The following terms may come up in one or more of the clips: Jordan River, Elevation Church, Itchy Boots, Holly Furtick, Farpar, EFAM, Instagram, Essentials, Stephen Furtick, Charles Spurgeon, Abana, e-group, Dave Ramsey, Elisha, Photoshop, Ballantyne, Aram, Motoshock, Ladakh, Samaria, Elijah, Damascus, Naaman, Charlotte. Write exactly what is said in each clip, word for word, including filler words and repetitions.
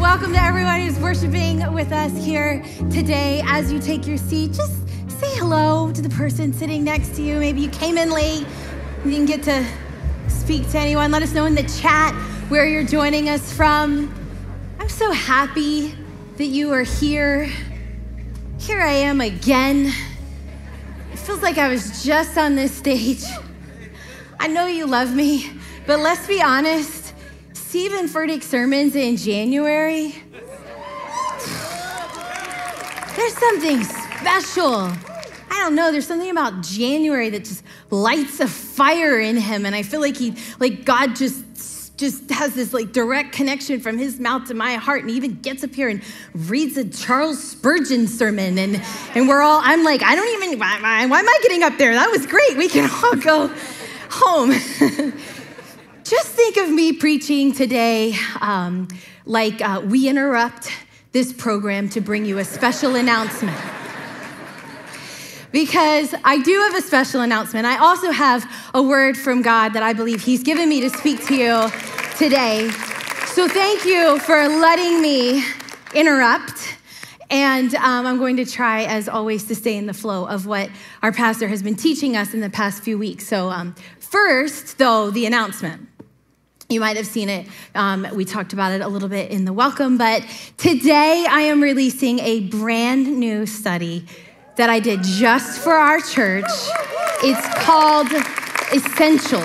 Welcome to everyone who's worshiping with us here today. As you take your seat, just say hello to the person sitting next to you. Maybe you came in late, you didn't get to speak to anyone. Let us know in the chat where you're joining us from. I'm so happy that you are here. Here I am again. It feels like I was just on this stage. I know you love me, but let's be honest. Stephen Furtick sermons in January. There's something special. I don't know, there's something about January that just lights a fire in him, and I feel like he, like God just, just has this like direct connection from his mouth to my heart, and he even gets up here and reads a Charles Spurgeon sermon, and and we're all, I'm like, I don't even, why, why, why am I getting up there? That was great. We can all go home. Just think of me preaching today um, like uh, we interrupt this program to bring you a special announcement. Because I do have a special announcement. I also have a word from God that I believe he's given me to speak to you today. So thank you for letting me interrupt. And um, I'm going to try, as always, to stay in the flow of what our pastor has been teaching us in the past few weeks. So um, first, though, the announcement. You might have seen it. Um, we talked about it a little bit in the welcome, but today I am releasing a brand new study that I did just for our church. It's called Essentials.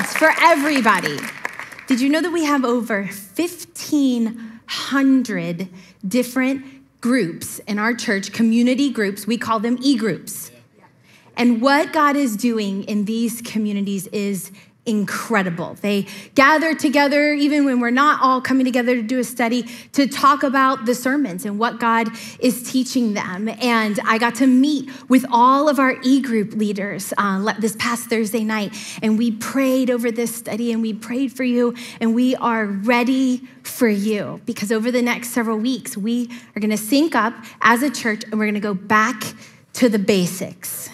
It's for everybody. Did you know that we have over fifteen hundred different groups in our church, community groups? We call them e-groups. And what God is doing in these communities is incredible. They gather together, even when we're not all coming together to do a study, to talk about the sermons and what God is teaching them. And I got to meet with all of our e-group leaders uh, this past Thursday night, and we prayed over this study, and we prayed for you, and we are ready for you, because over the next several weeks, we are gonna sync up as a church, and we're gonna go back to the basics.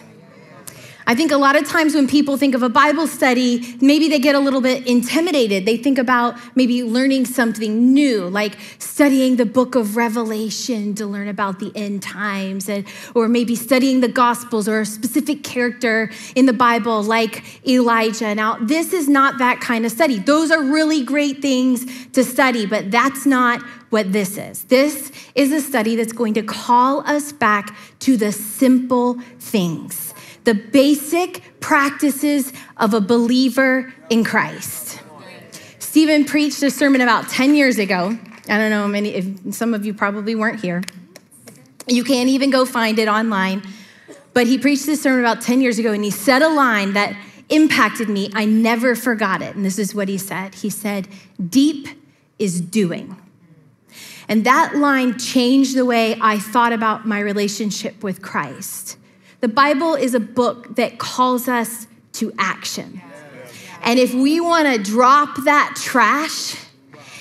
I think a lot of times when people think of a Bible study, maybe they get a little bit intimidated. They think about maybe learning something new, like studying the book of Revelation to learn about the end times, and, or maybe studying the Gospels or a specific character in the Bible like Elijah. Now, this is not that kind of study. Those are really great things to study, but that's not what this is. This is a study that's going to call us back to the simple things. The basic practices of a believer in Christ. Stephen preached a sermon about ten years ago. I don't know, many, if some of you probably weren't here. You can't even go find it online. But he preached this sermon about ten years ago, and he said a line that impacted me. I never forgot it. And this is what he said. He said, "Deep is doing." And that line changed the way I thought about my relationship with Christ. The Bible is a book that calls us to action. And if we want to drop that trash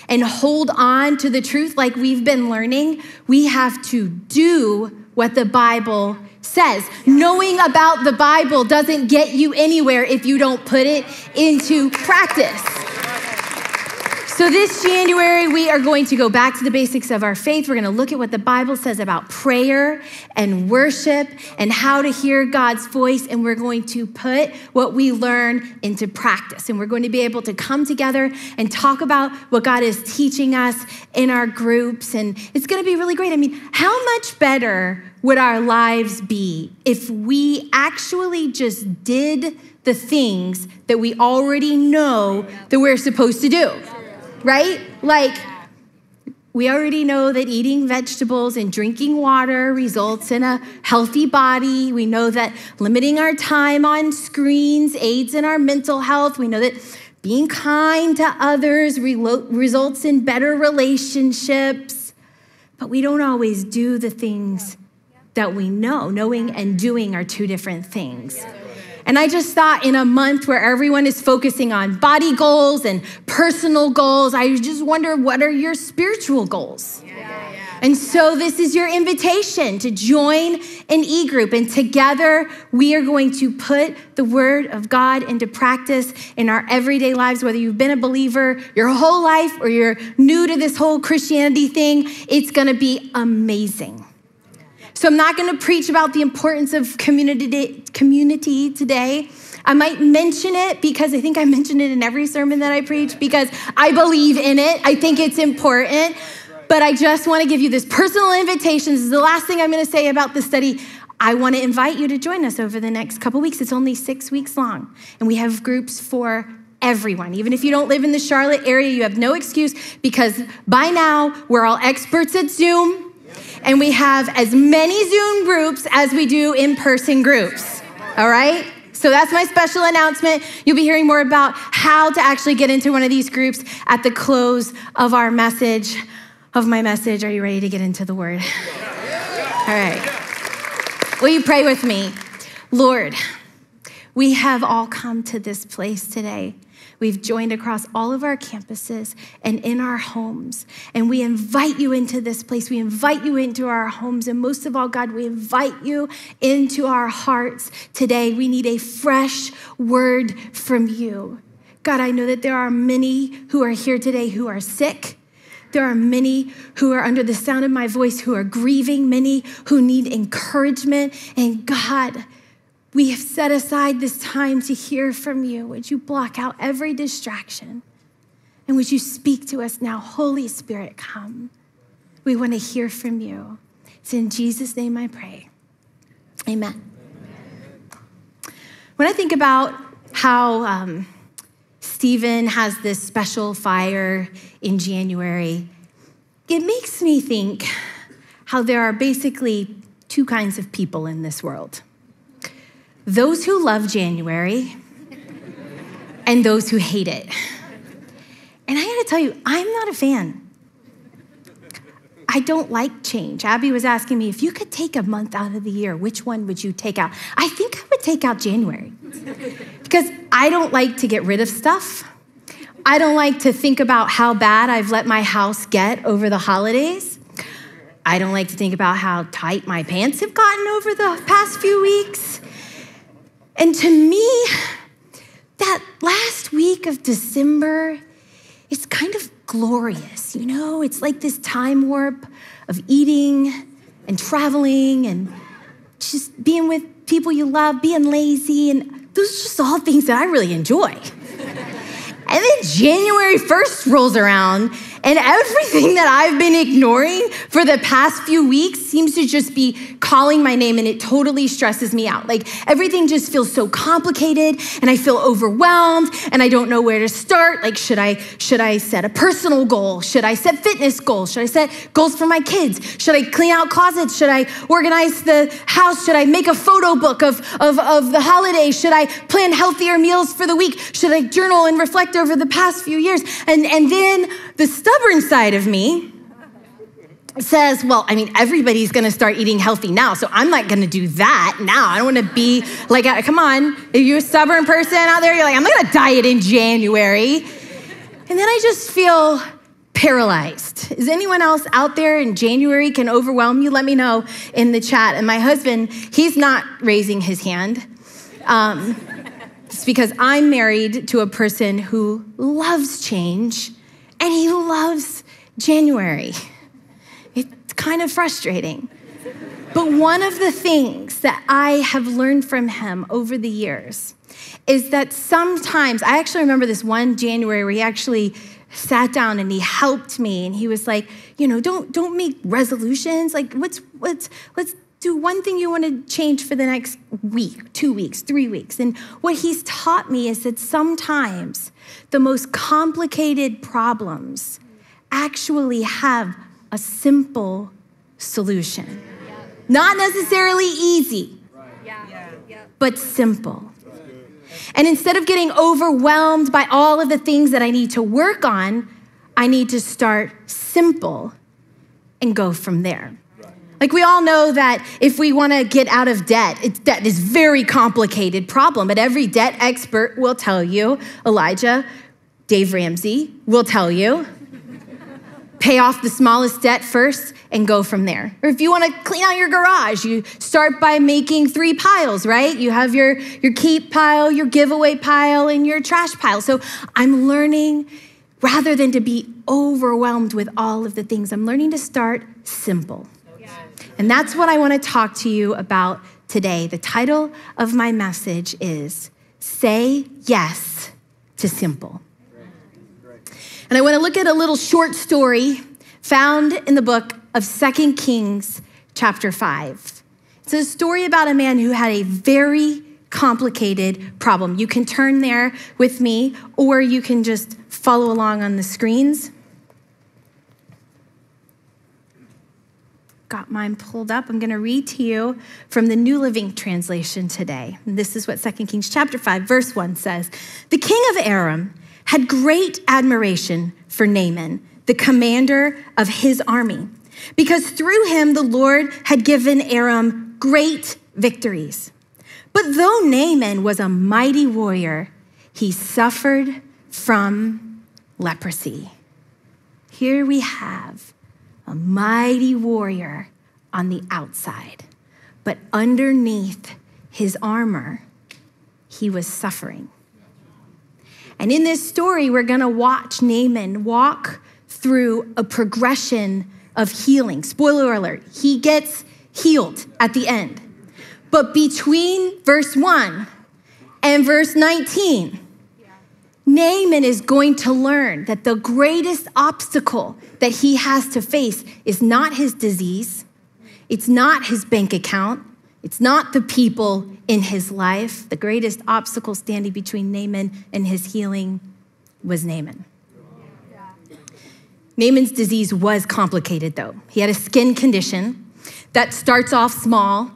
and hold on to the truth like we've been learning, we have to do what the Bible says. Knowing about the Bible doesn't get you anywhere if you don't put it into practice. So this January, we are going to go back to the basics of our faith. We're going to look at what the Bible says about prayer and worship and how to hear God's voice, and we're going to put what we learn into practice. And we're going to be able to come together and talk about what God is teaching us in our groups, and it's going to be really great. I mean, how much better would our lives be if we actually just did the things that we already know that we're supposed to do? Right? Like, we already know that eating vegetables and drinking water results in a healthy body. We know that limiting our time on screens aids in our mental health. We know that being kind to others results in better relationships. But we don't always do the things that we know. Knowing and doing are two different things. And I just thought, in a month where everyone is focusing on body goals and personal goals, I just wonder, what are your spiritual goals? Yeah, yeah. And so this is your invitation to join an e-group, and together we are going to put the word of God into practice in our everyday lives, whether you've been a believer your whole life or you're new to this whole Christianity thing. It's gonna be amazing. So I'm not gonna preach about the importance of community, community today. I might mention it because I think I mentioned it in every sermon that I preach because I believe in it. I think it's important, but I just wanna give you this personal invitation. This is the last thing I'm gonna say about this study. I wanna invite you to join us over the next couple weeks. It's only six weeks long, and we have groups for everyone. Even if you don't live in the Charlotte area, you have no excuse, because by now we're all experts at Zoom, and we have as many Zoom groups as we do in-person groups, all right? So that's my special announcement. You'll be hearing more about how to actually get into one of these groups at the close of our message, of my message. Are you ready to get into the word? All right. Will you pray with me? Lord, we have all come to this place today. We've joined across all of our campuses and in our homes. And we invite you into this place. We invite you into our homes. And most of all, God, we invite you into our hearts today. We need a fresh word from you. God, I know that there are many who are here today who are sick. There are many who are under the sound of my voice who are grieving, many who need encouragement. And God, we have set aside this time to hear from you. Would you block out every distraction? And would you speak to us now? Holy Spirit, come. We want to hear from you. It's in Jesus' name I pray. Amen. Amen. When I think about how um, Stephen has this special fire in January, it makes me think how there are basically two kinds of people in this world. Those who love January and those who hate it. And I gotta tell you, I'm not a fan. I don't like change. Abby was asking me, if you could take a month out of the year, which one would you take out? I think I would take out January because I don't like to get rid of stuff. I don't like to think about how bad I've let my house get over the holidays. I don't like to think about how tight my pants have gotten over the past few weeks. And to me, that last week of December, it's kind of glorious, you know? It's like this time warp of eating and traveling and just being with people you love, being lazy, and those are just all things that I really enjoy. And then January first rolls around, and everything that I've been ignoring for the past few weeks seems to just be calling my name, and it totally stresses me out. Like, everything just feels so complicated, and I feel overwhelmed, and I don't know where to start. Like, should I, should I set a personal goal? Should I set fitness goals? Should I set goals for my kids? Should I clean out closets? Should I organize the house? Should I make a photo book of, of, of the holiday? Should I plan healthier meals for the week? Should I journal and reflect over the past few years? And, and then the stubborn side of me says, well, I mean, everybody's gonna start eating healthy now, so I'm not gonna do that now. I don't wanna be like, come on, if you're a stubborn person out there, you're like, I'm not gonna diet in January. And then I just feel paralyzed. Is anyone else out there in January can overwhelm you? Let me know in the chat. And my husband, he's not raising his hand. Um, It's because I'm married to a person who loves change, and he loves January. It's kind of frustrating. But one of the things that I have learned from him over the years is that sometimes, I actually remember this one January where he actually sat down and he helped me, and he was like, you know, don't don't make resolutions. Like, what's what's let's do one thing you want to change for the next week, two weeks, three weeks. And what he's taught me is that sometimes the most complicated problems actually have a simple solution. Yeah. Not necessarily easy, right. Yeah. Yeah. But simple. Right. And instead of getting overwhelmed by all of the things that I need to work on, I need to start simple and go from there. Like, we all know that if we want to get out of debt, it's debt is a very complicated problem. But every debt expert will tell you, Elijah, Dave Ramsey will tell you, pay off the smallest debt first and go from there. Or if you want to clean out your garage, you start by making three piles, right? You have your, your keep pile, your giveaway pile, and your trash pile. So I'm learning, rather than to be overwhelmed with all of the things, I'm learning to start simple. Yes. And that's what I want to talk to you about today. The title of my message is Say Yes to Simple. And I want to look at a little short story found in the book of Second Kings chapter five. It's a story about a man who had a very complicated problem. You can turn there with me, or you can just follow along on the screens. Got mine pulled up. I'm going to read to you from the New Living Translation today. And this is what Second Kings chapter five, verse one says. The king of Aram had great admiration for Naaman, the commander of his army, because through him the Lord had given Aram great victories. But though Naaman was a mighty warrior, he suffered from leprosy. Here we have a mighty warrior on the outside, but underneath his armor, he was suffering. And in this story, we're going to watch Naaman walk through a progression of healing. Spoiler alert, he gets healed at the end. But between verse one and verse nineteen, Naaman is going to learn that the greatest obstacle that he has to face is not his disease, it's not his bank account, it's not the people in his life. The greatest obstacle standing between Naaman and his healing was Naaman. Yeah. Naaman's disease was complicated, though. He had a skin condition that starts off small,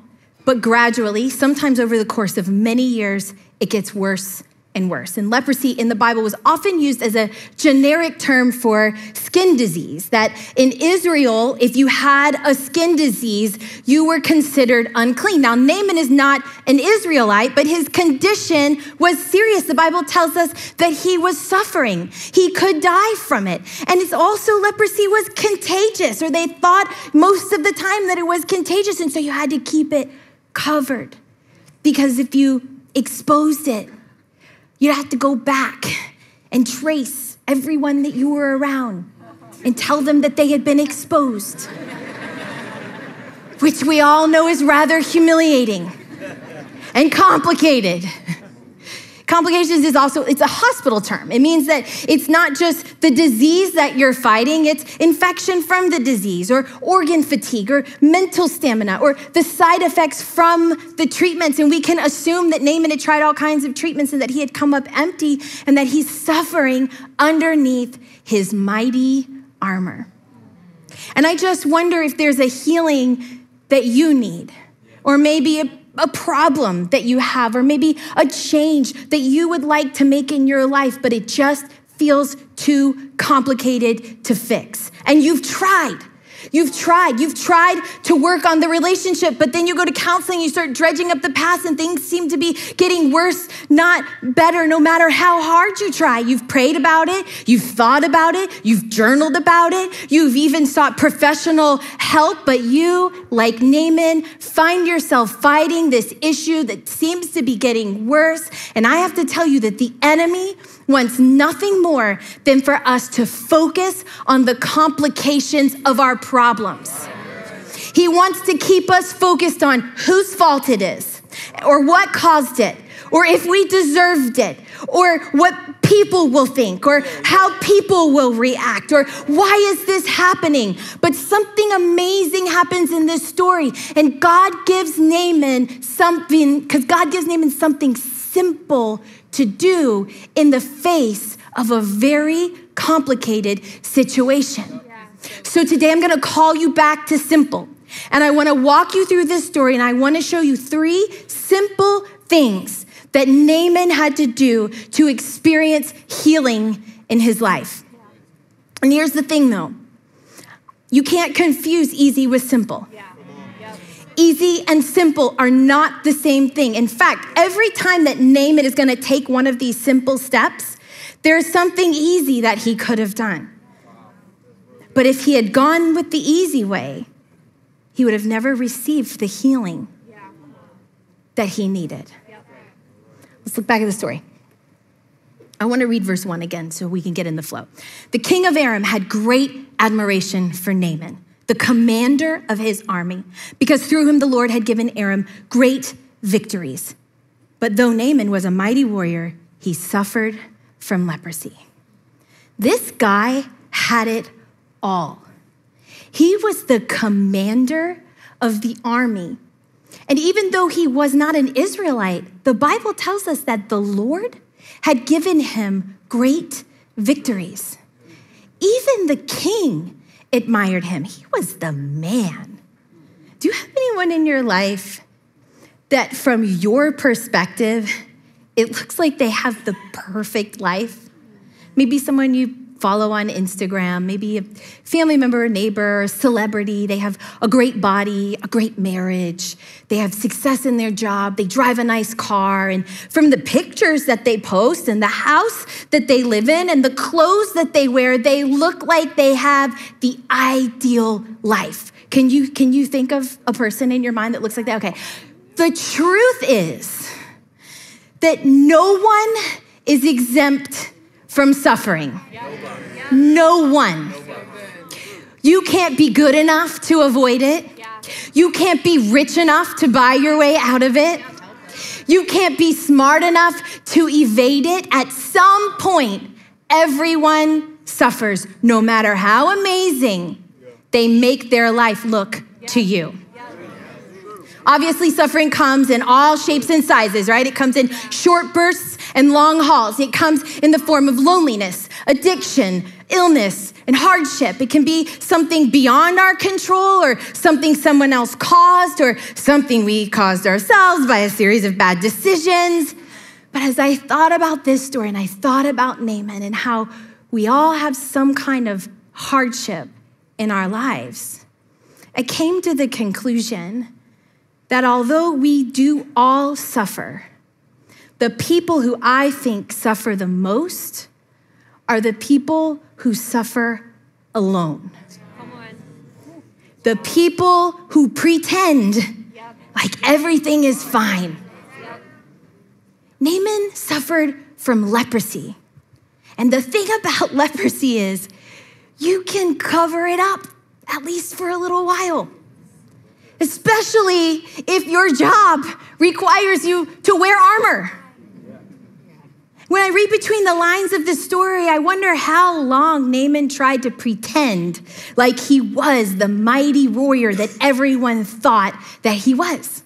but gradually, sometimes over the course of many years, it gets worse and worse. And leprosy in the Bible was often used as a generic term for skin disease, that in Israel, if you had a skin disease, you were considered unclean. Now, Naaman is not an Israelite, but his condition was serious. The Bible tells us that he was suffering. He could die from it. And it's also leprosy was contagious, or they thought most of the time that it was contagious. And so you had to keep it covered, because if you exposed it, you'd have to go back and trace everyone that you were around and tell them that they had been exposed, which we all know is rather humiliating and complicated. Complications is also, it's a hospital term. It means that it's not just the disease that you're fighting, it's infection from the disease, or organ fatigue, or mental stamina, or the side effects from the treatments. And we can assume that Naaman had tried all kinds of treatments and that he had come up empty and that he's suffering underneath his mighty armor. And I just wonder if there's a healing that you need, or maybe a a problem that you have, or maybe a change that you would like to make in your life, but it just feels too complicated to fix. And you've tried, you've tried, you've tried to work on the relationship, but then you go to counseling, you start dredging up the past, and things seem to be getting worse, not better, no matter how hard you try. You've prayed about it, you've thought about it, you've journaled about it, you've even sought professional help, but you, like Naaman, find yourself fighting this issue that seems to be getting worse. And I have to tell you that the enemy wants nothing more than for us to focus on the complications of our problems. He wants to keep us focused on whose fault it is, or what caused it, or if we deserved it, or what people will think, or how people will react, or why is this happening? But something amazing happens in this story, and God gives Naaman something, because God gives Naaman something simple to do in the face of a very complicated situation. So today I'm gonna call you back to simple, and I wanna walk you through this story, and I wanna show you three simple things that Naaman had to do to experience healing in his life. Yeah. And here's the thing, though. You can't confuse easy with simple. Yeah. Yeah. Easy and simple are not the same thing. In fact, every time that Naaman is going to take one of these simple steps, there's something easy that he could have done. But if he had gone with the easy way, he would have never received the healing that he needed. Let's look back at the story. I want to read verse one again so we can get in the flow. The king of Aram had great admiration for Naaman, the commander of his army, because through him the Lord had given Aram great victories. But though Naaman was a mighty warrior, he suffered from leprosy. This guy had it all. He was the commander of the army. And even though he was not an Israelite, the Bible tells us that the Lord had given him great victories. Even the king admired him. He was the man. Do you have anyone in your life that from your perspective, it looks like they have the perfect life? Maybe someone you follow on Instagram, maybe a family member, neighbor, celebrity. They have a great body, a great marriage. They have success in their job. They drive a nice car. And from the pictures that they post and the house that they live in and the clothes that they wear, they look like they have the ideal life. Can you, can you think of a person in your mind that looks like that? Okay. The truth is that no one is exempt from suffering. No one. You can't be good enough to avoid it. You can't be rich enough to buy your way out of it. You can't be smart enough to evade it. At some point, everyone suffers, no matter how amazing they make their life look to you. Obviously, suffering comes in all shapes and sizes, right? It comes in short bursts and long hauls. It comes in the form of loneliness, addiction, illness, and hardship. It can be something beyond our control or something someone else caused or something we caused ourselves by a series of bad decisions. But as I thought about this story and I thought about Naaman and how we all have some kind of hardship in our lives, I came to the conclusion that although we do all suffer, the people who I think suffer the most are the people who suffer alone. Come on. The people who pretend yep. like everything is fine. Yep. Naaman suffered from leprosy. And the thing about leprosy is you can cover it up, at least for a little while. Especially if your job requires you to wear armor. When I read between the lines of this story, I wonder how long Naaman tried to pretend like he was the mighty warrior that everyone thought that he was.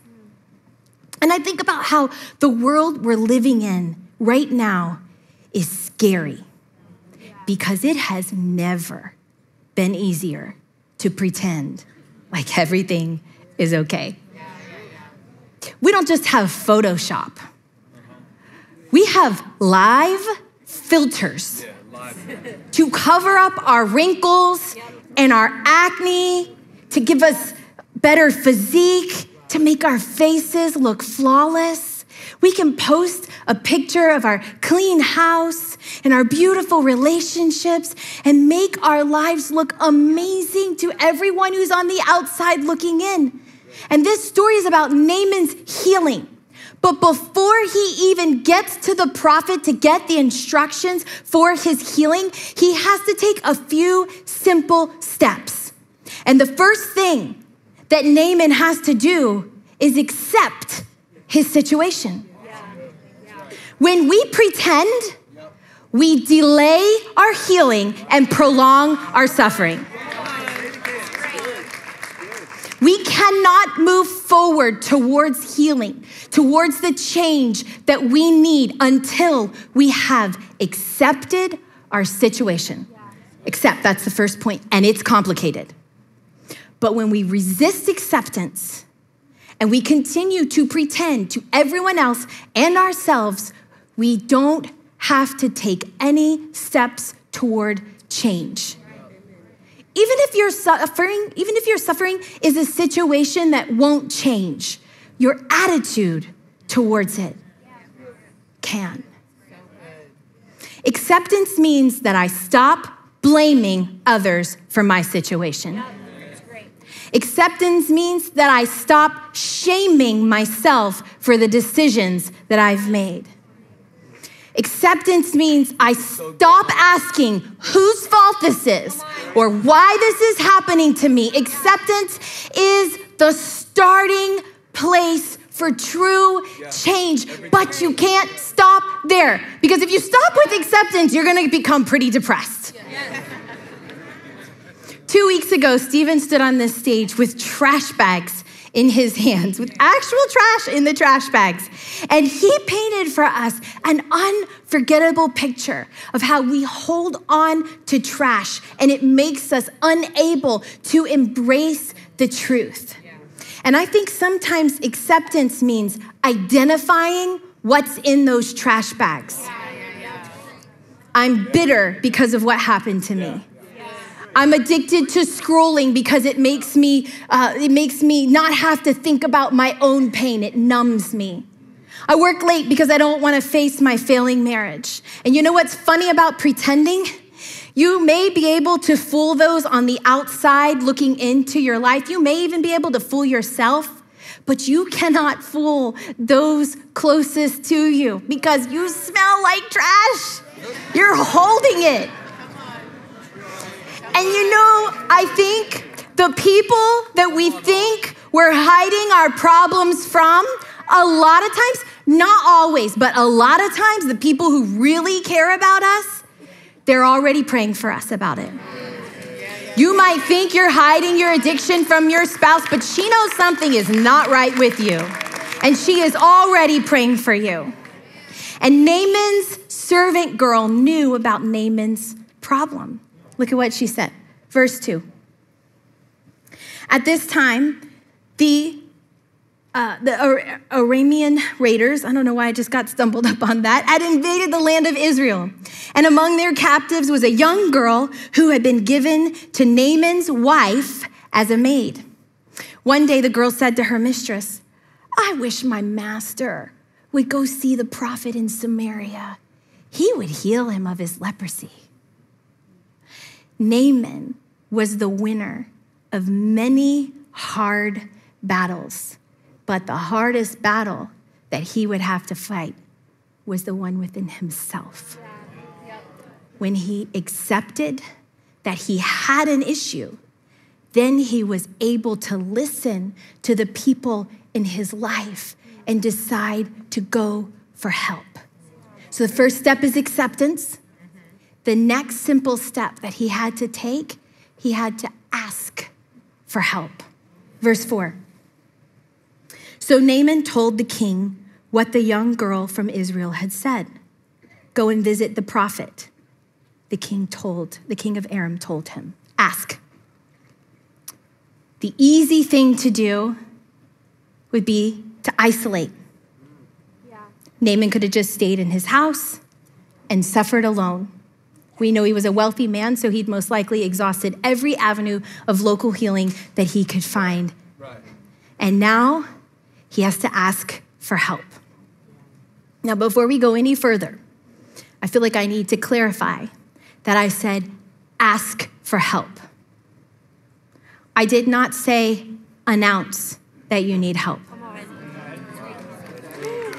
And I think about how the world we're living in right now is scary because it has never been easier to pretend like everything is okay. We don't just have Photoshop. We have live filters to cover up our wrinkles and our acne, to give us better physique, to make our faces look flawless. We can post a picture of our clean house and our beautiful relationships and make our lives look amazing to everyone who's on the outside looking in. And this story is about Naaman's healing. But before he even gets to the prophet to get the instructions for his healing, he has to take a few simple steps. And the first thing that Naaman has to do is accept his situation. When we pretend, we delay our healing and prolong our suffering. We cannot move forward towards healing, towards the change that we need until we have accepted our situation. Accept, that's the first point, and it's complicated. But when we resist acceptance and we continue to pretend to everyone else and ourselves, we don't have to take any steps toward change. Even if you're suffering, even if your suffering is a situation that won't change, your attitude towards it can. Acceptance means that I stop blaming others for my situation. Yeah, that's great. Acceptance means that I stop shaming myself for the decisions that I've made. Acceptance means I stop asking whose fault this is or why this is happening to me. Acceptance is the starting place for true change, but you can't stop there, because if you stop with acceptance, you're gonna become pretty depressed. Yes. Two weeks ago, Stephen stood on this stage with trash bags in his hands, with actual trash in the trash bags. And he painted for us an unforgettable picture of how we hold on to trash and it makes us unable to embrace the truth. Yeah. And I think sometimes acceptance means identifying what's in those trash bags. Yeah, yeah, yeah. I'm bitter because of what happened to yeah. me. I'm addicted to scrolling because it makes me uh, it makes me not have to think about my own pain. It numbs me. I work late because I don't want to face my failing marriage. And you know what's funny about pretending? You may be able to fool those on the outside looking into your life. You may even be able to fool yourself, but you cannot fool those closest to you because you smell like trash. You're holding it. And you know, I think the people that we think we're hiding our problems from, a lot of times, not always, but a lot of times the people who really care about us, they're already praying for us about it. You might think you're hiding your addiction from your spouse, but she knows something is not right with you. And she is already praying for you. And Naaman's servant girl knew about Naaman's problem. Look at what she said. Verse two. At this time, the uh, the Aramean raiders, I don't know why I just got stumbled up on that, had invaded the land of Israel. And among their captives was a young girl who had been given to Naaman's wife as a maid. One day, the girl said to her mistress, "I wish my master would go see the prophet in Samaria. He would heal him of his leprosy." Naaman was the winner of many hard battles, but the hardest battle that he would have to fight was the one within himself. When he accepted that he had an issue, then he was able to listen to the people in his life and decide to go for help. So the first step is acceptance. The next simple step that he had to take, he had to ask for help. Verse four. So Naaman told the king what the young girl from Israel had said. Go and visit the prophet. The king told, the king of Aram told him, ask. The easy thing to do would be to isolate. Yeah. Naaman could have just stayed in his house and suffered alone. We know he was a wealthy man, so he'd most likely exhausted every avenue of local healing that he could find. Right. And now he has to ask for help. Now, before we go any further, I feel like I need to clarify that I said, ask for help. I did not say, announce that you need help.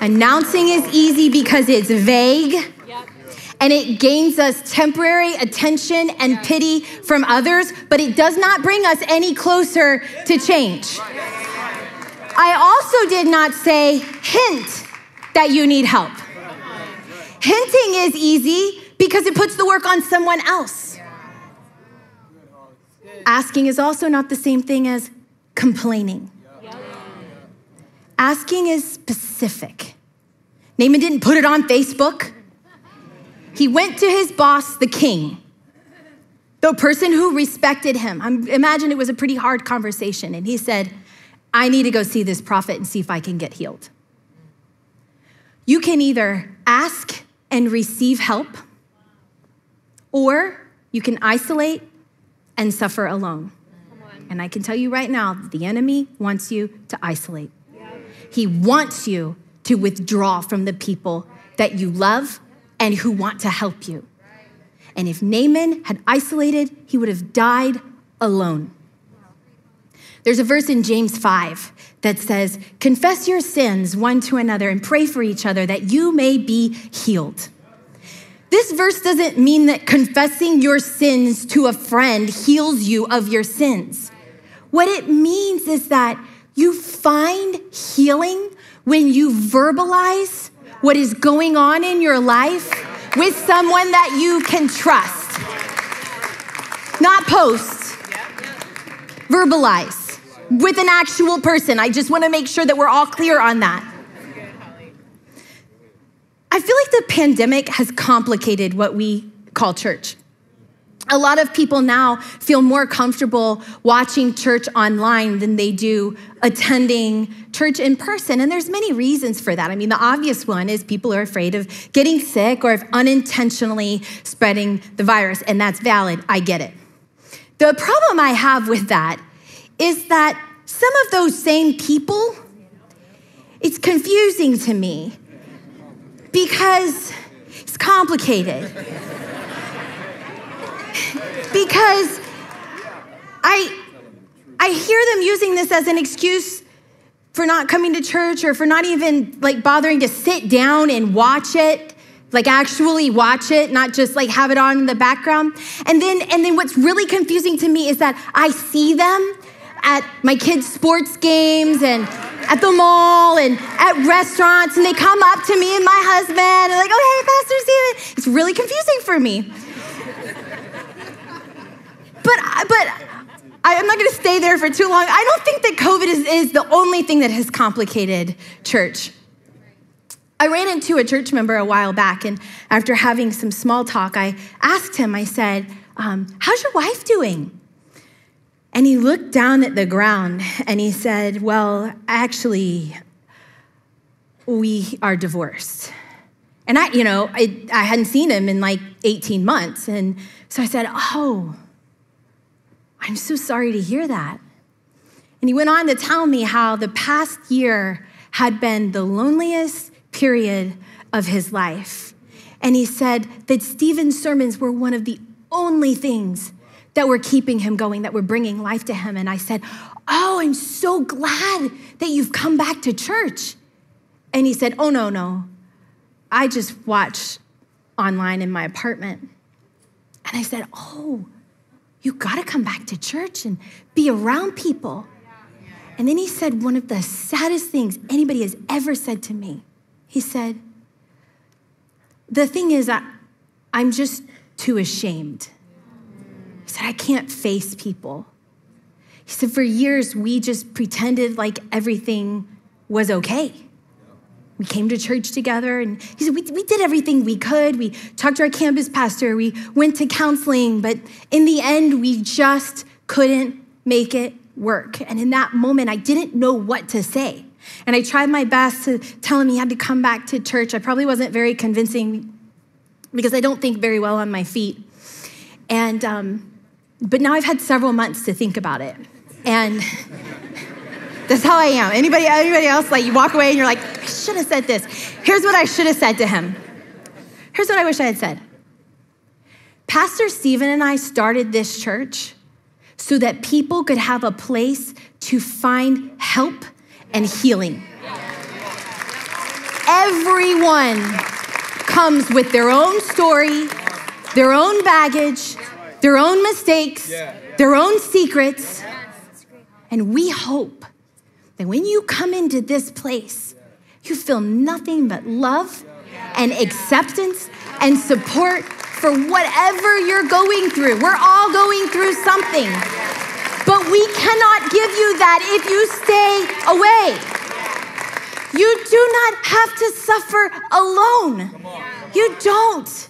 Announcing is easy because it's vague. And it gains us temporary attention and pity from others, but it does not bring us any closer to change. I also did not say hint that you need help. Hinting is easy because it puts the work on someone else. Asking is also not the same thing as complaining. Asking is specific. Naaman didn't put it on Facebook. He went to his boss, the king, the person who respected him. I imagine it was a pretty hard conversation. And he said, I need to go see this prophet and see if I can get healed. You can either ask and receive help, or you can isolate and suffer alone. And I can tell you right now, the enemy wants you to isolate. He wants you to withdraw from the people that you love and who want to help you. And if Naaman had isolated, he would have died alone. There's a verse in James five that says, confess your sins one to another and pray for each other that you may be healed. This verse doesn't mean that confessing your sins to a friend heals you of your sins. What it means is that you find healing when you verbalize what is going on in your life with someone that you can trust. Not post. Verbalize. With an actual person. I just want to make sure that we're all clear on that. I feel like the pandemic has complicated what we call church. A lot of people now feel more comfortable watching church online than they do attending church in person. And there's many reasons for that. I mean, the obvious one is people are afraid of getting sick or of unintentionally spreading the virus. And that's valid. I get it. The problem I have with that is that some of those same people, it's confusing to me because it's complicated. Because I, I hear them using this as an excuse for not coming to church or for not even like bothering to sit down and watch it, like actually watch it, not just like have it on in the background. And then, and then what's really confusing to me is that I see them at my kids' sports games and at the mall and at restaurants, and they come up to me and my husband and like, oh, hey, Pastor Stephen. It's really confusing for me. But, but I'm not gonna stay there for too long. I don't think that COVID is, is the only thing that has complicated church. I ran into a church member a while back, and after having some small talk, I asked him, I said, um, how's your wife doing? And he looked down at the ground and he said, well, actually, we are divorced. And I, you know, I, I hadn't seen him in like eighteen months. And so I said, oh, I'm so sorry to hear that. And he went on to tell me how the past year had been the loneliest period of his life. And he said that Stephen's sermons were one of the only things that were keeping him going, that were bringing life to him. And I said, oh, I'm so glad that you've come back to church. And he said, oh, no, no. I just watch online in my apartment. And I said, oh, you gotta come back to church and be around people. And then he said one of the saddest things anybody has ever said to me. He said, the thing is, I, I'm just too ashamed. He said, I can't face people. He said, for years, we just pretended like everything was okay. We came to church together, and he said, we, we did everything we could. We talked to our campus pastor. We went to counseling, but in the end, we just couldn't make it work. And in that moment, I didn't know what to say. And I tried my best to tell him he had to come back to church. I probably wasn't very convincing because I don't think very well on my feet. And, um, but now I've had several months to think about it. And that's how I am. Anybody, anybody else, like you walk away and you're like, I should have said this. Here's what I should have said to him. Here's what I wish I had said. Pastor Stephen and I started this church so that people could have a place to find help and healing. Everyone comes with their own story, their own baggage, their own mistakes, their own secrets. And we hope that when you come into this place, you feel nothing but love and acceptance and support for whatever you're going through. We're all going through something, but we cannot give you that if you stay away. You do not have to suffer alone. You don't.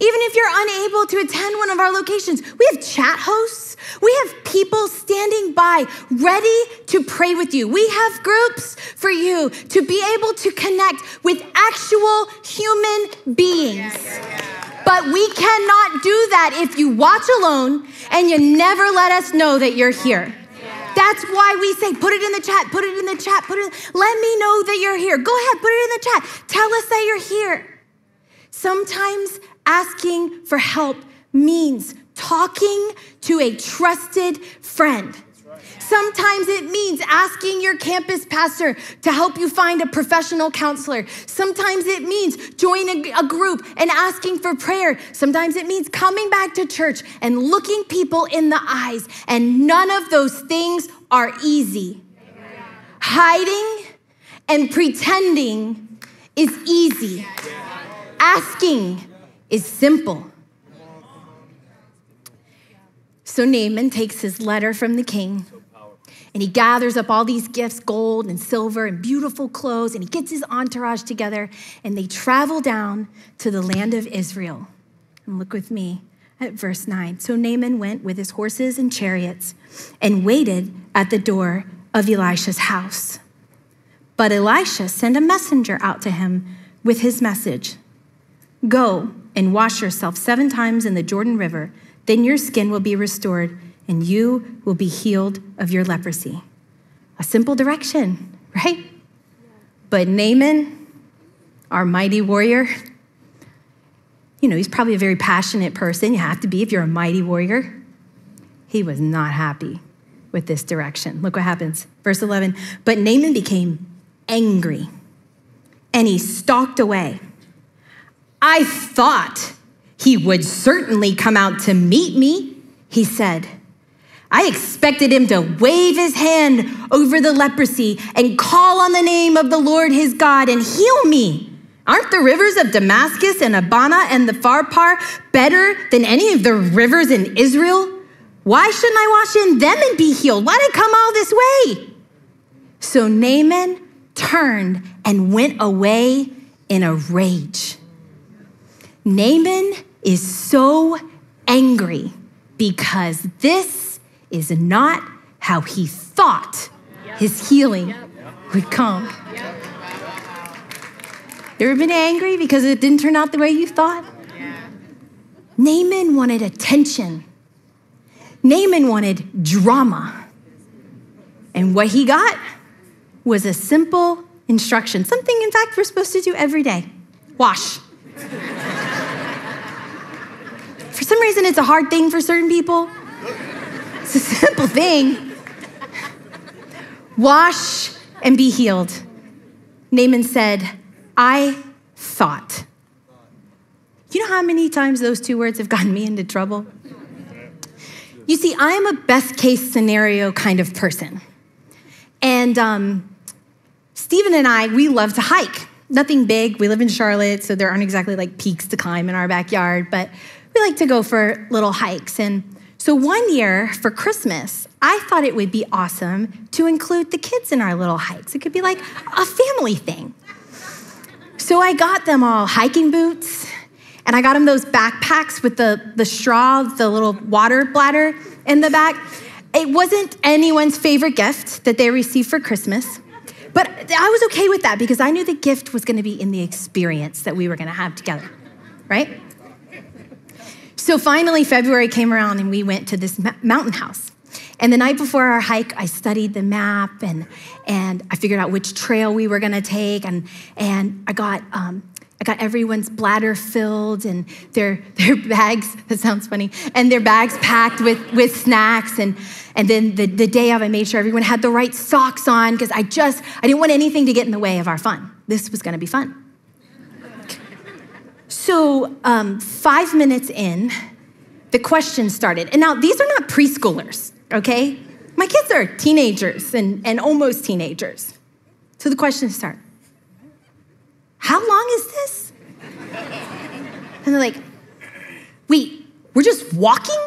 Even if you're unable to attend one of our locations, we have chat hosts. We have people standing by, ready to pray with you. We have groups for you to be able to connect with actual human beings. Yeah, yeah, yeah. But we cannot do that if you watch alone and you never let us know that you're here. Yeah. That's why we say, put it in the chat, put it in the chat, put it. Let me know that you're here. Go ahead, put it in the chat. Tell us that you're here. Sometimes asking for help means talking to a trusted friend. Sometimes it means asking your campus pastor to help you find a professional counselor. Sometimes it means joining a group and asking for prayer. Sometimes it means coming back to church and looking people in the eyes. And none of those things are easy. Amen. Hiding and pretending is easy. Asking is simple. So Naaman takes his letter from the king, and he gathers up all these gifts, gold and silver and beautiful clothes, and he gets his entourage together, and they travel down to the land of Israel. And look with me at verse nine. So Naaman went with his horses and chariots and waited at the door of Elisha's house. But Elisha sent a messenger out to him with his message, "Go and wash yourself seven times in the Jordan River, then your skin will be restored and you will be healed of your leprosy." A simple direction, right? But Naaman, our mighty warrior, you know, he's probably a very passionate person. You have to be if you're a mighty warrior. He was not happy with this direction. Look what happens. Verse eleven, but Naaman became angry and he stalked away. "I thought he would certainly come out to meet me," he said. "I expected him to wave his hand over the leprosy and call on the name of the Lord his God and heal me. Aren't the rivers of Damascus and Abana and the Farpar better than any of the rivers in Israel? Why shouldn't I wash in them and be healed? Why did I come all this way?" So Naaman turned and went away in a rage. Naaman is so angry because this is not how he thought his healing would come. You ever been angry because it didn't turn out the way you thought? Yeah. Naaman wanted attention. Naaman wanted drama. And what he got was a simple instruction, something, in fact, we're supposed to do every day. Wash. For some reason, it's a hard thing for certain people. It's a simple thing. Wash and be healed. Naaman said, "I thought." You know how many times those two words have gotten me into trouble? You see, I'm a best case scenario kind of person. And um, Stephen and I, we love to hike. Nothing big. We live in Charlotte, so there aren't exactly like peaks to climb in our backyard, but we like to go for little hikes. And so one year for Christmas, I thought it would be awesome to include the kids in our little hikes. It could be like a family thing. So I got them all hiking boots, and I got them those backpacks with the, the straw, the little water bladder in the back. It wasn't anyone's favorite gift that they received for Christmas, but I was okay with that because I knew the gift was gonna be in the experience that we were gonna have together, right? So finally, February came around and we went to this mountain house. And the night before our hike, I studied the map and, and I figured out which trail we were gonna take. And, and I got um, I got everyone's bladder filled and their their bags, that sounds funny, and their bags packed with, with snacks. And, and then the, the day of, I made sure everyone had the right socks on because I just, I didn't want anything to get in the way of our fun. This was gonna be fun. So um, five minutes in, the question started. And now these are not preschoolers, okay? My kids are teenagers and, and almost teenagers. So the question starts, "How long is this?" And they're like, "Wait, we're just walking?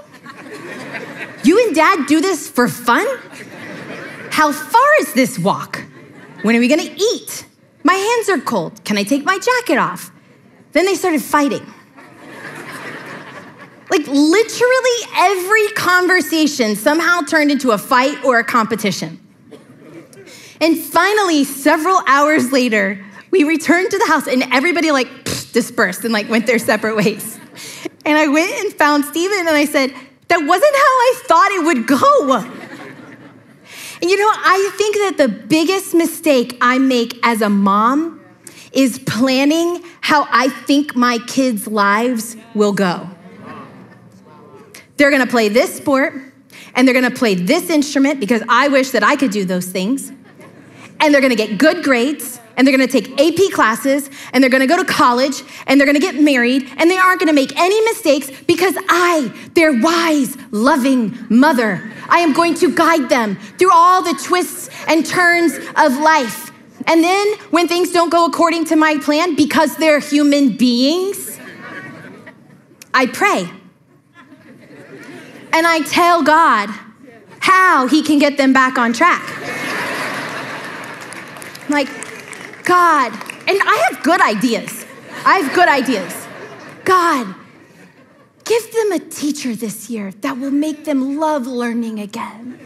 You and Dad do this for fun? How far is this walk? When are we gonna eat? My hands are cold. Can I take my jacket off?" Then they started fighting. Like literally every conversation somehow turned into a fight or a competition. And finally, several hours later, we returned to the house and everybody like pfft, dispersed and like went their separate ways. And I went and found Stephen and I said, "That wasn't how I thought it would go." And you know, I think that the biggest mistake I make as a mom is planning how I think my kids' lives will go. They're gonna play this sport and they're gonna play this instrument because I wish that I could do those things. And they're gonna get good grades and they're gonna take A P classes and they're gonna go to college and they're gonna get married and they aren't gonna make any mistakes because I, their wise, loving mother, I am going to guide them through all the twists and turns of life. And then when things don't go according to my plan, because they're human beings, I pray. And I tell God how he can get them back on track. I'm like, God, and I have good ideas. I have good ideas. God, give them a teacher this year that will make them love learning again.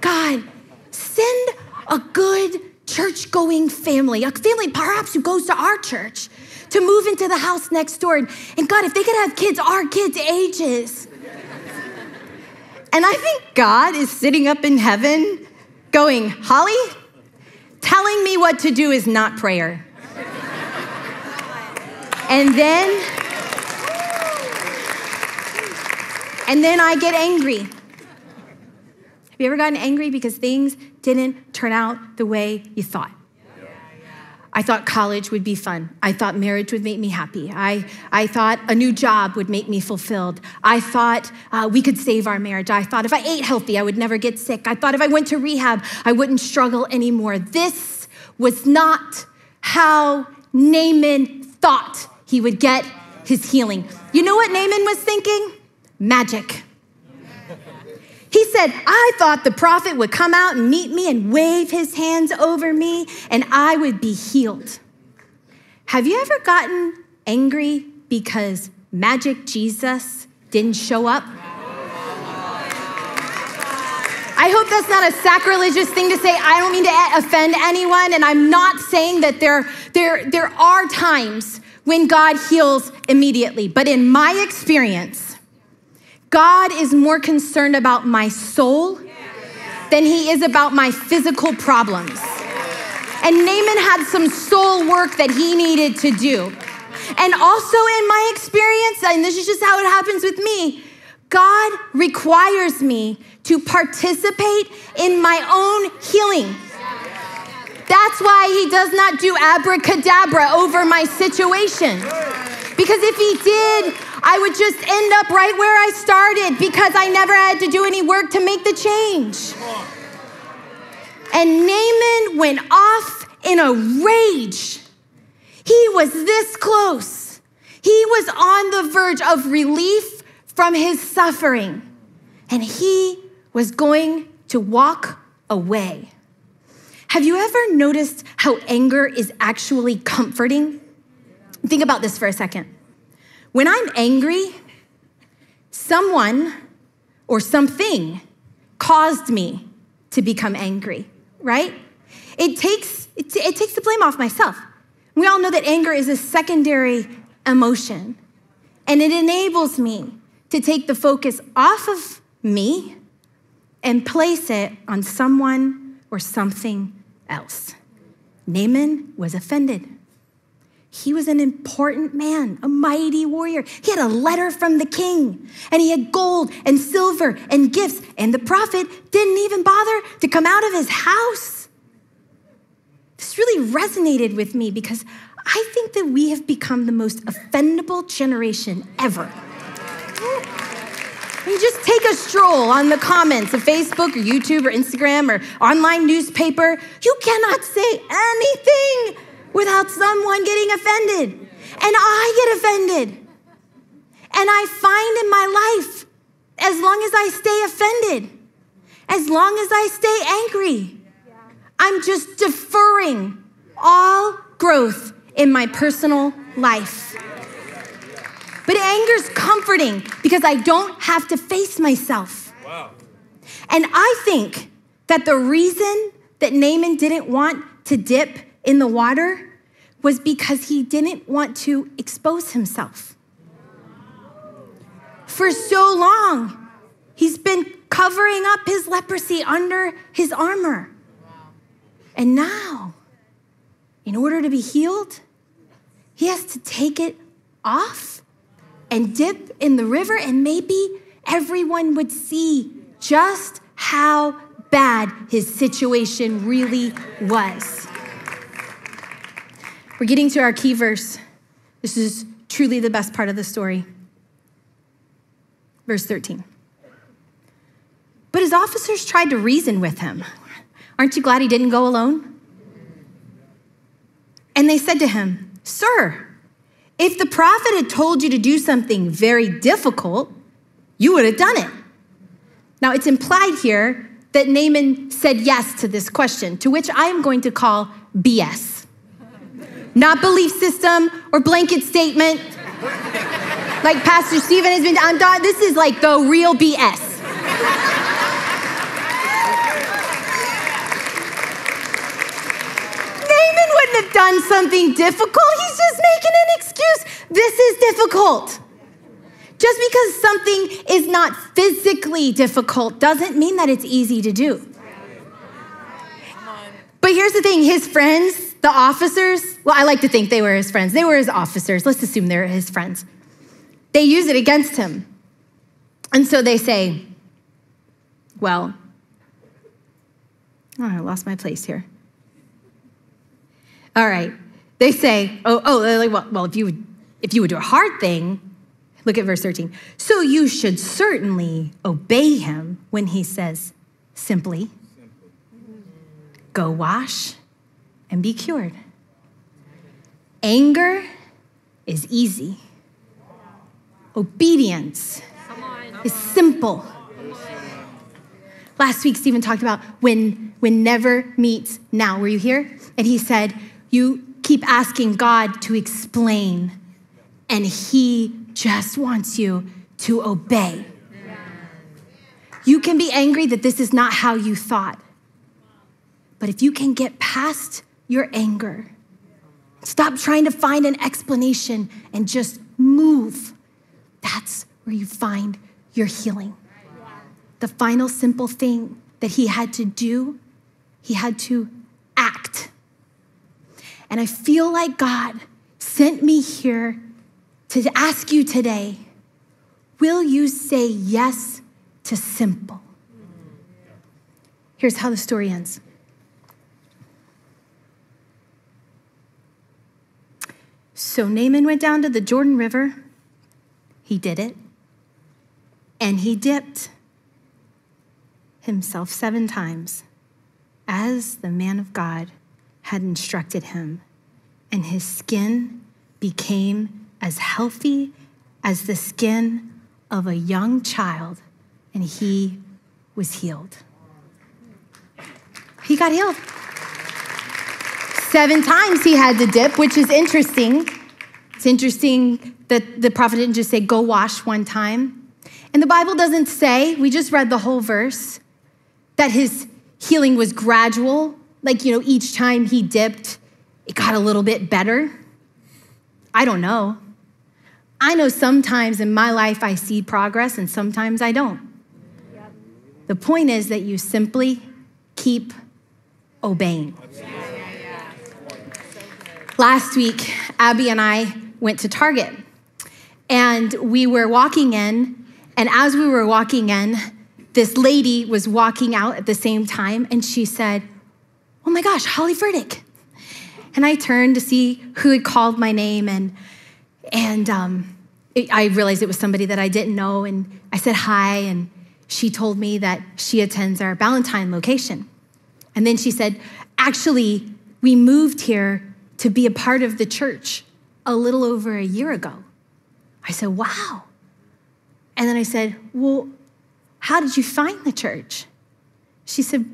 God, send a good church-going family, a family perhaps who goes to our church, to move into the house next door. And, and God, if they could have kids, our kids' ages. And I think God is sitting up in heaven going, Holly, telling me what to do is not prayer. And then, and then I get angry. Have you ever gotten angry because things didn't turn out the way you thought? Yeah. I thought college would be fun. I thought marriage would make me happy. I, I thought a new job would make me fulfilled. I thought uh, we could save our marriage. I thought if I ate healthy, I would never get sick. I thought if I went to rehab, I wouldn't struggle anymore. This was not how Naaman thought he would get his healing. You know what Naaman was thinking? Magic. He said, I thought the prophet would come out and meet me and wave his hands over me and I would be healed. Have you ever gotten angry because magic Jesus didn't show up? I hope that's not a sacrilegious thing to say. I don't mean to offend anyone, and I'm not saying that there, there, there are times when God heals immediately, but in my experience, God is more concerned about my soul than he is about my physical problems. And Naaman had some soul work that he needed to do. And also in my experience, and this is just how it happens with me, God requires me to participate in my own healing. That's why he does not do abracadabra over my situation. Because if he did, I would just end up right where I started because I never had to do any work to make the change. And Naaman went off in a rage. He was this close. He was on the verge of relief from his suffering. And he was going to walk away. Have you ever noticed how anger is actually comforting? Think about this for a second. When I'm angry, someone or something caused me to become angry, right? It takes, it, it takes the blame off myself. We all know that anger is a secondary emotion, and it enables me to take the focus off of me and place it on someone or something else. Naaman was offended. He was an important man, a mighty warrior. He had a letter from the king, and he had gold and silver and gifts, and the prophet didn't even bother to come out of his house. This really resonated with me because I think that we have become the most offendable generation ever. I mean, just take a stroll on the comments of Facebook or YouTube or Instagram or online newspaper. You cannot say anything without someone getting offended. And I get offended. And I find in my life, as long as I stay offended, as long as I stay angry, I'm just deferring all growth in my personal life. But anger's comforting because I don't have to face myself. Wow. And I think that the reason that Naaman didn't want to dip in the water was because he didn't want to expose himself. For so long, he's been covering up his leprosy under his armor. And now, in order to be healed, he has to take it off and dip in the river, and maybe everyone would see just how bad his situation really was. We're getting to our key verse. This is truly the best part of the story. Verse thirteen. But his officers tried to reason with him. Aren't you glad he didn't go alone? And they said to him, "Sir, if the prophet had told you to do something very difficult, you would have done it." Now, it's implied here that Naaman said yes to this question, to which I am going to call B S. Not belief system or blanket statement. Like Pastor Stephen has been, I'm done. This is like the real B S. Naaman wouldn't have done something difficult. He's just making an excuse. This is difficult. Just because something is not physically difficult doesn't mean that it's easy to do. But here's the thing, his friends, the officers, well, I like to think they were his friends. They were his officers. Let's assume they're his friends. They use it against him. And so they say, well, oh, I lost my place here. All right. They say, oh, oh, they're like, well, well, if you would, if you would do a hard thing, look at verse thirteen. So you should certainly obey him when he says, simply, go wash and be cured. Anger is easy. Obedience is simple. Last week, Stephen talked about when, when never meets now. Were you here? And he said, you keep asking God to explain, and he just wants you to obey. Yeah. You can be angry that this is not how you thought. But if you can get past your anger, stop trying to find an explanation and just move, that's where you find your healing. The final simple thing that he had to do, he had to act. And I feel like God sent me here to ask you today, will you say yes to simple? Here's how the story ends. So Naaman went down to the Jordan River. He did it. And he dipped himself seven times, as the man of God had instructed him, and his skin became as healthy as the skin of a young child, and he was healed. He got healed. Seven times he had to dip, which is interesting. It's interesting that the prophet didn't just say, go wash one time. And the Bible doesn't say, we just read the whole verse, that his healing was gradual. Like, you know, each time he dipped, it got a little bit better. I don't know. I know sometimes in my life I see progress and sometimes I don't. Yep. The point is that you simply keep obeying. Yeah, yeah, yeah. Last week, Abby and I went to Target and we were walking in, and as we were walking in, this lady was walking out at the same time, and she said, "Oh my gosh, Holly Furtick." And I turned to see who had called my name, and and um, it, I realized it was somebody that I didn't know, and I said hi, and she told me that she attends our Ballantyne location. And then she said, actually, we moved here to be a part of the church a little over a year ago. I said, wow. And then I said, well, how did you find the church? She said,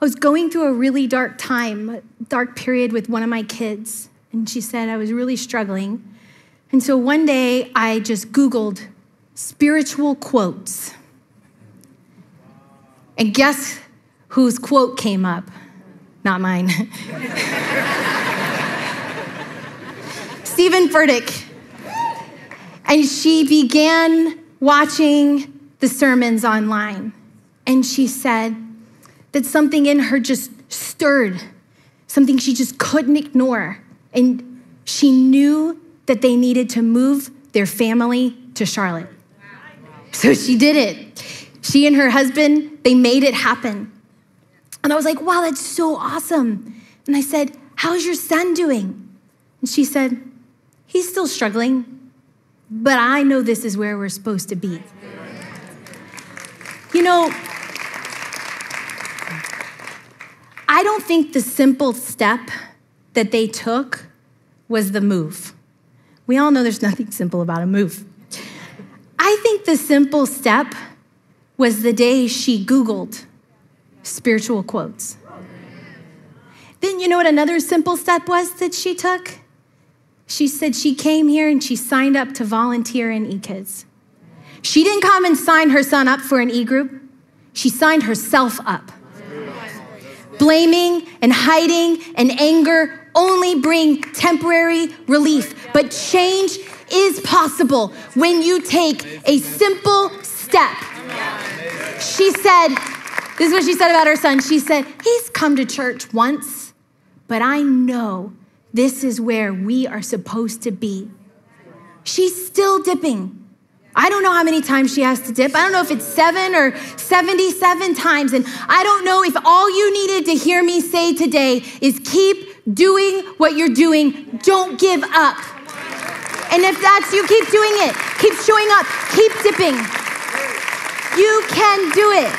I was going through a really dark time, a dark period with one of my kids. And she said, I was really struggling. And so one day I just Googled spiritual quotes. And guess whose quote came up? Not mine. Stephen Furtick. And she began watching the sermons online. And she said that something in her just stirred, something she just couldn't ignore. And she knew that they needed to move their family to Charlotte. So she did it. She and her husband, they made it happen. And I was like, wow, that's so awesome. And I said, how's your son doing? And she said, he's still struggling, but I know this is where we're supposed to be. You know, I don't think the simple step that they took was the move. We all know there's nothing simple about a move. I think the simple step was the day she Googled spiritual quotes. Then you know what another simple step was that she took? She said she came here and she signed up to volunteer in e-kids. She didn't come and sign her son up for an e-group. She signed herself up. Blaming and hiding and anger only bring temporary relief, but change is possible when you take a simple step. She said, this is what she said about her son. She said, he's come to church once, but I know this is where we are supposed to be. She's still dipping. I don't know how many times she has to dip. I don't know if it's seven or seventy-seven times. And I don't know if all you needed to hear me say today is keep doing what you're doing. Don't give up. And if that's you, keep doing it. Keep showing up. Keep dipping. You can do it.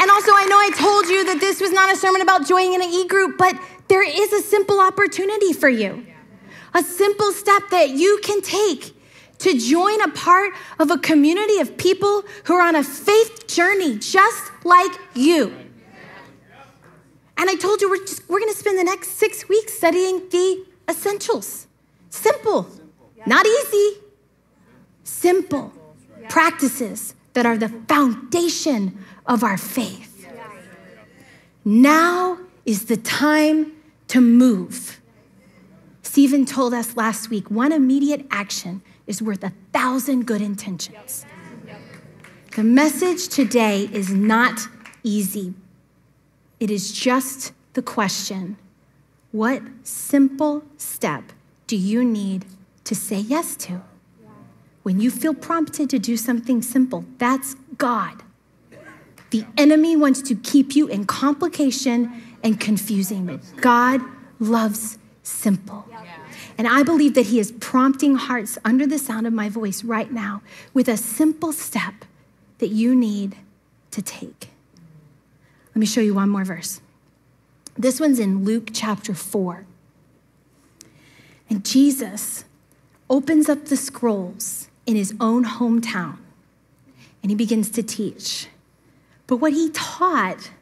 And also, I know I told you that this was not a sermon about joining an e-group, but there is a simple opportunity for you. A simple step that you can take to join a part of a community of people who are on a faith journey just like you. And I told you we're, just, we're gonna spend the next six weeks studying the essentials. Simple, not easy. Simple practices that are the foundation of our faith. Now is the time to move. Stephen told us last week, one immediate action is worth a thousand good intentions. The message today is not easy. It is just the question, what simple step do you need to say yes to? When you feel prompted to do something simple, that's God. The enemy wants to keep you in complication and confusing, but God loves simple. And I believe that he is prompting hearts under the sound of my voice right now with a simple step that you need to take. Let me show you one more verse. This one's in Luke chapter four. And Jesus opens up the scrolls in his own hometown and he begins to teach. But what he taught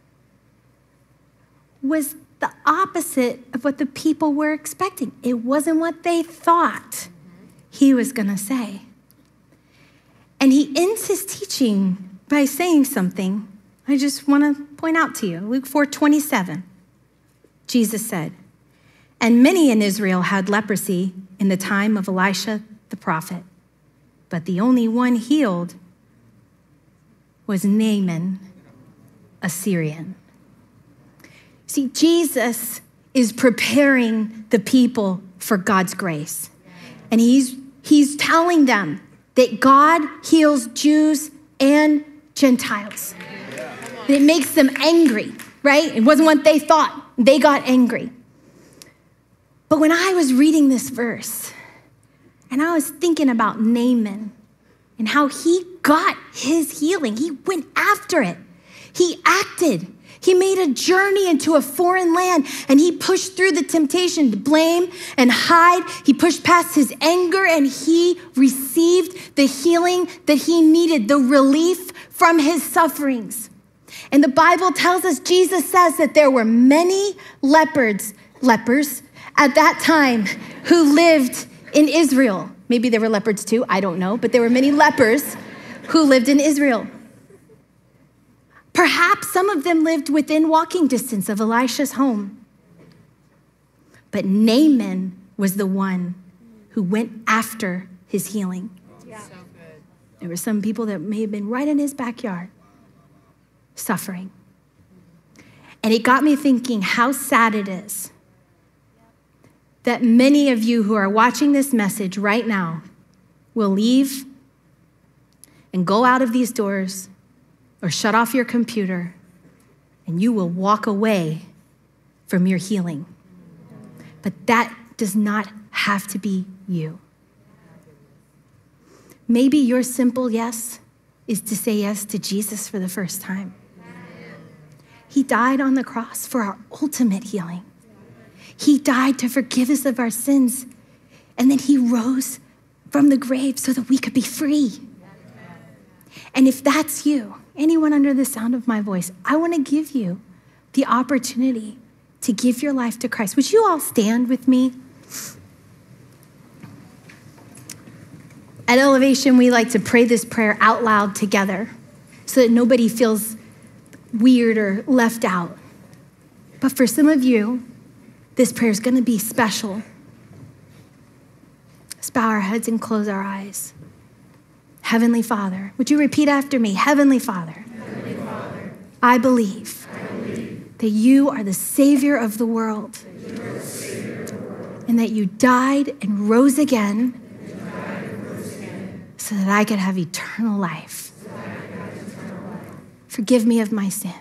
was the opposite of what the people were expecting. It wasn't what they thought he was gonna say. And he ends his teaching by saying something I just wanna point out to you. Luke four twenty-seven, Jesus said, and many in Israel had leprosy in the time of Elisha the prophet, but the only one healed was Naaman, a Syrian. See, Jesus is preparing the people for God's grace. And he's, he's telling them that God heals Jews and Gentiles. And it makes them angry, right? It wasn't what they thought. They got angry. But when I was reading this verse, and I was thinking about Naaman and how he got his healing, he went after it. He acted. He made a journey into a foreign land and he pushed through the temptation to blame and hide. He pushed past his anger and he received the healing that he needed, the relief from his sufferings. And the Bible tells us, Jesus says that there were many lepers, lepers at that time who lived in Israel. Maybe there were leopards too, I don't know, but there were many lepers who lived in Israel. Perhaps some of them lived within walking distance of Elisha's home. But Naaman was the one who went after his healing. Yeah. So good. There were some people that may have been right in his backyard, suffering. And it got me thinking how sad it is that many of you who are watching this message right now will leave and go out of these doors or shut off your computer, and you will walk away from your healing. But that does not have to be you. Maybe your simple yes is to say yes to Jesus for the first time. He died on the cross for our ultimate healing. He died to forgive us of our sins, and then he rose from the grave so that we could be free. And if that's you, anyone under the sound of my voice, I want to give you the opportunity to give your life to Christ. Would you all stand with me? At Elevation, we like to pray this prayer out loud together so that nobody feels weird or left out. But for some of you, this prayer is going to be special. Let's bow our heads and close our eyes. Heavenly Father, would you repeat after me? Heavenly Father, Heavenly Father, I believe, I believe that you are the Savior of the world, that you are the Savior of the world, and that you died and rose again, and you died and rose again so that I could have eternal life. So that I could have eternal life. Forgive me of my sin.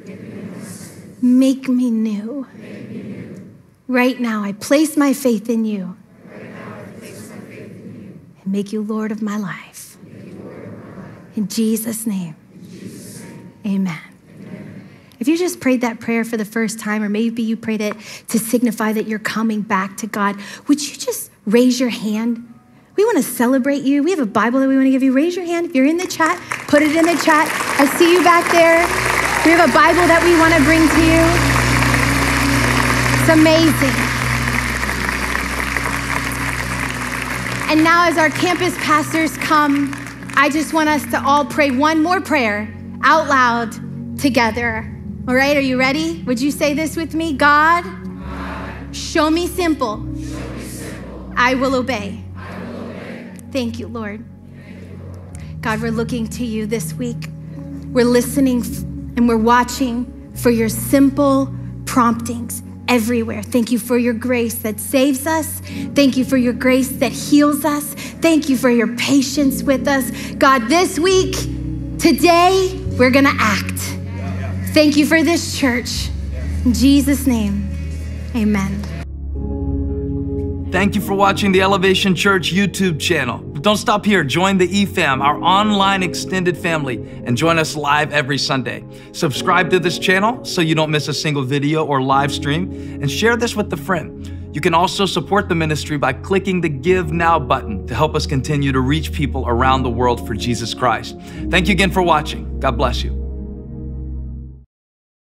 Forgive me of my sin. Make me new. Make me new. Right now, I place my faith in you, right now, I place my faith in you. And make you Lord of my life. In Jesus' name, In Jesus' name. Amen. Amen. If you just prayed that prayer for the first time, or maybe you prayed it to signify that you're coming back to God, would you just raise your hand? We want to celebrate you. We have a Bible that we want to give you. Raise your hand. If you're in the chat, put it in the chat. I see you back there. We have a Bible that we want to bring to you. It's amazing. And now as our campus pastors come, I just want us to all pray one more prayer out loud together. All right, are you ready? Would you say this with me? God, God show me simple. Show me simple. I will obey. I will obey. Thank you, Lord. Thank you, Lord. God, we're looking to you this week. We're listening and we're watching for your simple promptings everywhere. Thank you for your grace that saves us. Thank you for your grace that heals us. Thank you for your patience with us. God, this week, today, we're gonna act. Thank you for this church. In Jesus' name, amen. Thank you for watching the Elevation Church YouTube channel. But don't stop here. Join the E FAM, our online extended family, and join us live every Sunday. Subscribe to this channel so you don't miss a single video or live stream, and share this with a friend. You can also support the ministry by clicking the Give Now button to help us continue to reach people around the world for Jesus Christ. Thank you again for watching. God bless you.